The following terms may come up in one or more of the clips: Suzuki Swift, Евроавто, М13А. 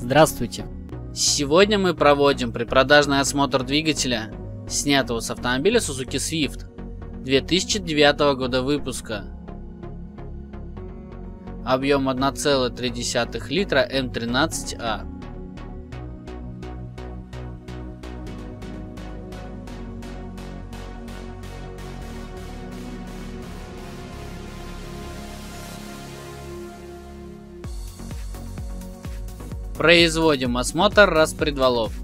Здравствуйте! Сегодня мы проводим предпродажный осмотр двигателя, снятого с автомобиля Suzuki Swift 2009 года выпуска. Объем 1,3 литра М13А. Производим осмотр распредвалов.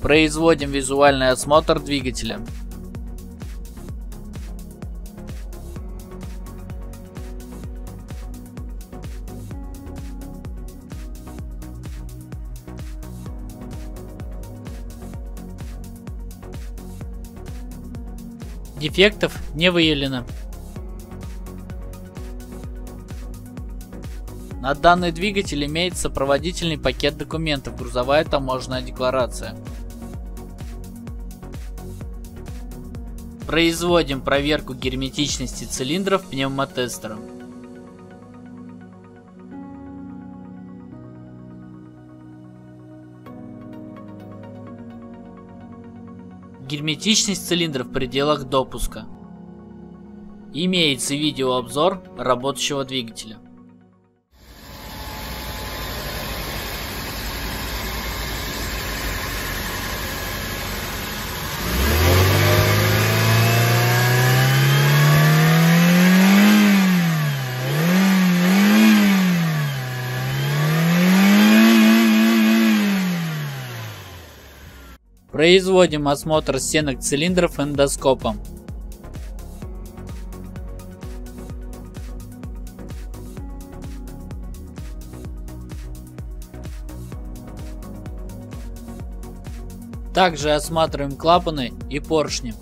Производим визуальный осмотр двигателя. Дефектов не выявлено. На данный двигатель имеется сопроводительный пакет документов, грузовая таможенная декларация. Производим проверку герметичности цилиндров пневмотестером. Герметичность цилиндров в пределах допуска. Имеется видеообзор работающего двигателя. Производим осмотр стенок цилиндров эндоскопом. Также осматриваем клапаны и поршни.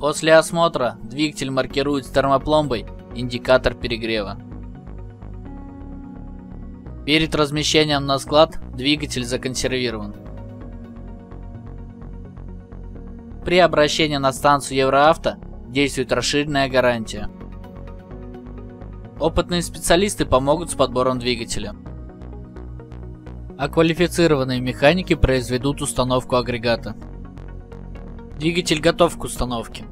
После осмотра двигатель маркирует с термопломбой индикатор перегрева. Перед размещением на склад двигатель законсервирован. При обращении на станцию Евроавто действует расширенная гарантия. Опытные специалисты помогут с подбором двигателя, а квалифицированные механики произведут установку агрегата. Двигатель готов к установке.